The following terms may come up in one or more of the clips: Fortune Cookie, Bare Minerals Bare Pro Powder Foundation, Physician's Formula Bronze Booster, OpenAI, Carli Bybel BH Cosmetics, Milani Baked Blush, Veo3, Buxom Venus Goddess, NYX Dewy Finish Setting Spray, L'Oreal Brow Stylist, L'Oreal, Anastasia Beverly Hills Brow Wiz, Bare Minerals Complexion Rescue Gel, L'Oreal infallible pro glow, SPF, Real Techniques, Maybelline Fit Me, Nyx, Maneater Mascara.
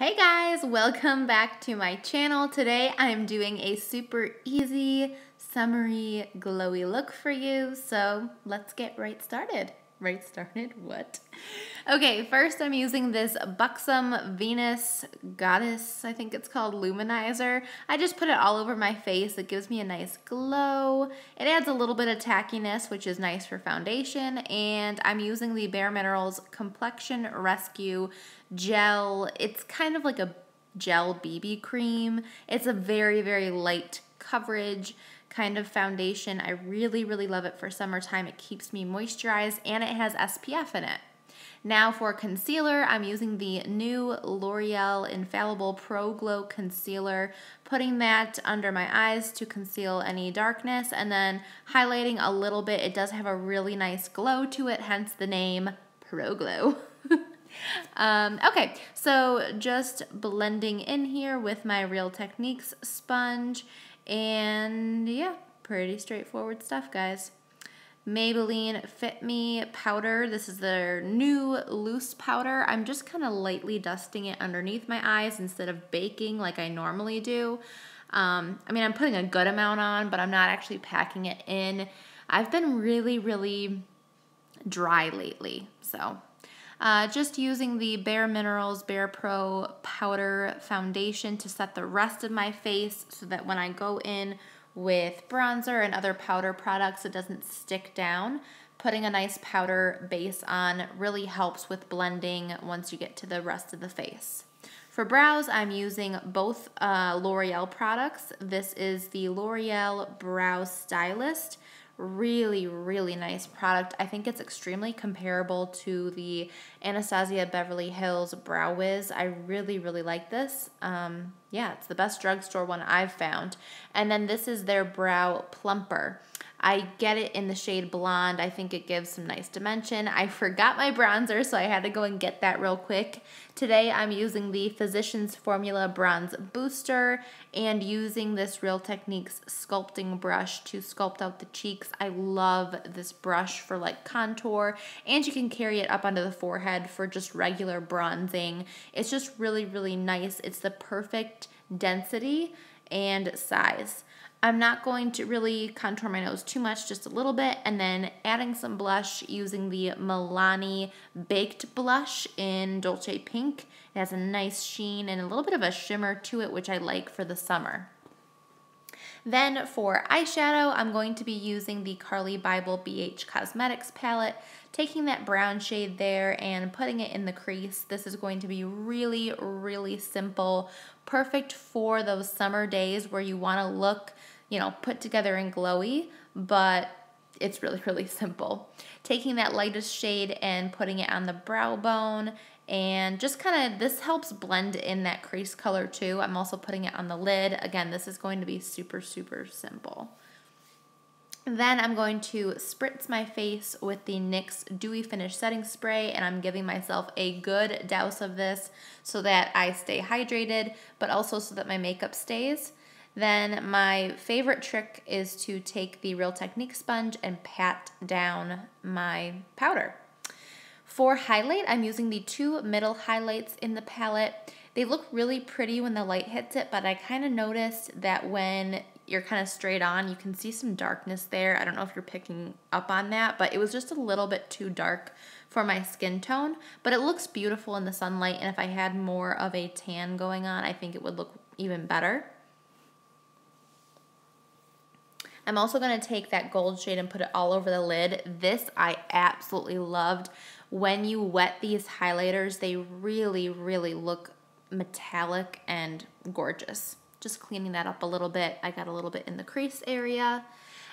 Hey guys, welcome back to my channel. Today I'm doing a super easy, summery, glowy look for you, so let's get right started. Right started? What? Okay, first I'm using this Buxom Venus Goddess, I think it's called, Luminizer. I just put it all over my face. It gives me a nice glow. It adds a little bit of tackiness, which is nice for foundation. And I'm using the Bare Minerals Complexion Rescue Gel. It's kind of like a gel BB cream. It's a very, very light coverage kind of foundation. I really, really love it for summertime. It keeps me moisturized and it has SPF in it. Now for concealer, I'm using the new L'Oreal Infallible Pro Glow Concealer, putting that under my eyes to conceal any darkness and then highlighting a little bit. It does have a really nice glow to it, hence the name Pro Glow. Okay, so just blending in here with my Real Techniques sponge. And yeah, pretty straightforward stuff, guys. Maybelline Fit Me powder. This is their new loose powder. I'm just kind of lightly dusting it underneath my eyes instead of baking like I normally do. I mean, I'm putting a good amount on, but I'm not actually packing it in. I've been really, really dry lately, so... just using the Bare Minerals Bare Pro Powder Foundation to set the rest of my face so that when I go in with bronzer and other powder products, it doesn't stick down. Putting a nice powder base on really helps with blending once you get to the rest of the face. For brows, I'm using both L'Oreal products. This is the L'Oreal Brow Stylist. Really, really nice product. I think it's extremely comparable to the Anastasia Beverly Hills Brow Wiz. I really, really like this. Yeah, it's the best drugstore one I've found. And then this is their Brow Plumper. I get it in the shade Blonde. I think it gives some nice dimension. I forgot my bronzer, so I had to go and get that real quick. Today, I'm using the Physician's Formula Bronze Booster and using this Real Techniques sculpting brush to sculpt out the cheeks. I love this brush for like contour, and you can carry it up onto the forehead for just regular bronzing. It's just really, really nice. It's the perfect density and size. I'm not going to really contour my nose too much, just a little bit, and then adding some blush using the Milani Baked Blush in Dolce Pink. It has a nice sheen and a little bit of a shimmer to it, which I like for the summer. Then for eyeshadow, I'm going to be using the Carli Bybel BH Cosmetics palette, taking that brown shade there and putting it in the crease. This is going to be really, really simple, perfect for those summer days where you want to look, you know, put together and glowy, but it's really, really simple. Taking that lightest shade and putting it on the brow bone, and just kind of, this helps blend in that crease color too. I'm also putting it on the lid. Again, this is going to be super, super simple. Then I'm going to spritz my face with the NYX Dewy Finish Setting Spray, and I'm giving myself a good douse of this so that I stay hydrated, but also so that my makeup stays. Then my favorite trick is to take the Real Techniques sponge and pat down my powder. For highlight, I'm using the two middle highlights in the palette. They look really pretty when the light hits it, but I kind of noticed that when you're kind of straight on, you can see some darkness there. I don't know if you're picking up on that, but it was just a little bit too dark for my skin tone, but it looks beautiful in the sunlight, and if I had more of a tan going on, I think it would look even better. I'm also going to take that gold shade and put it all over the lid. This I absolutely loved. When you wet these highlighters, they really, really look metallic and gorgeous. Just cleaning that up a little bit. I got a little bit in the crease area.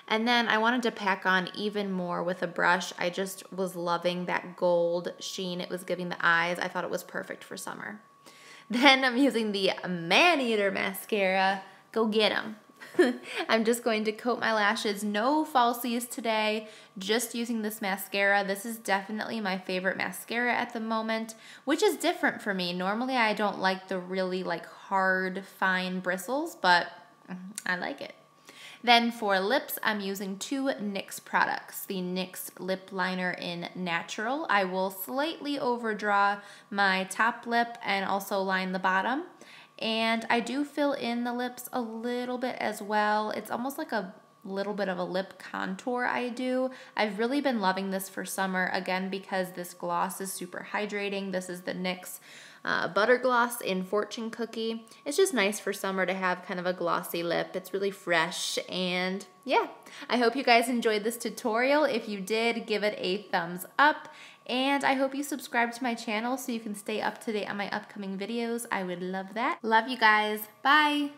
And then I wanted to pack on even more with a brush. I just was loving that gold sheen it was giving the eyes. I thought it was perfect for summer. Then I'm using the Maneater Mascara. Go get 'em. I'm just going to coat my lashes. No falsies today, just using this mascara. This is definitely my favorite mascara at the moment, which is different for me. Normally, I don't like the really like hard, fine bristles, but I like it. Then for lips, I'm using two NYX products. The NYX Lip Liner in Natural. I will slightly overdraw my top lip and also line the bottom. And I do fill in the lips a little bit as well. It's almost like a little bit of a lip contour I do. I've really been loving this for summer, again, because this gloss is super hydrating. This is the NYX Butter Gloss in Fortune Cookie. It's just nice for summer to have kind of a glossy lip. It's really fresh, and yeah. I hope you guys enjoyed this tutorial. If you did, give it a thumbs up. And I hope you subscribe to my channel so you can stay up to date on my upcoming videos. I would love that. Love you guys. Bye.